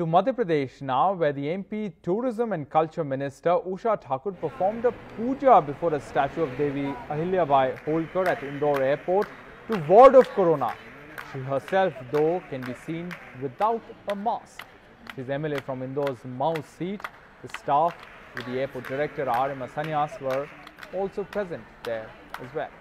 to Madhya Pradesh now, where the MP, Tourism and Culture Minister Usha Thakur performed a puja before a statue of Devi Ahilyabai Holkar at Indore Airport to ward off corona. She herself, though, can be seen without a mask. She's MLA from Indore's Mau seat. The staff with the airport director R.M. Asanyas were also present there as well.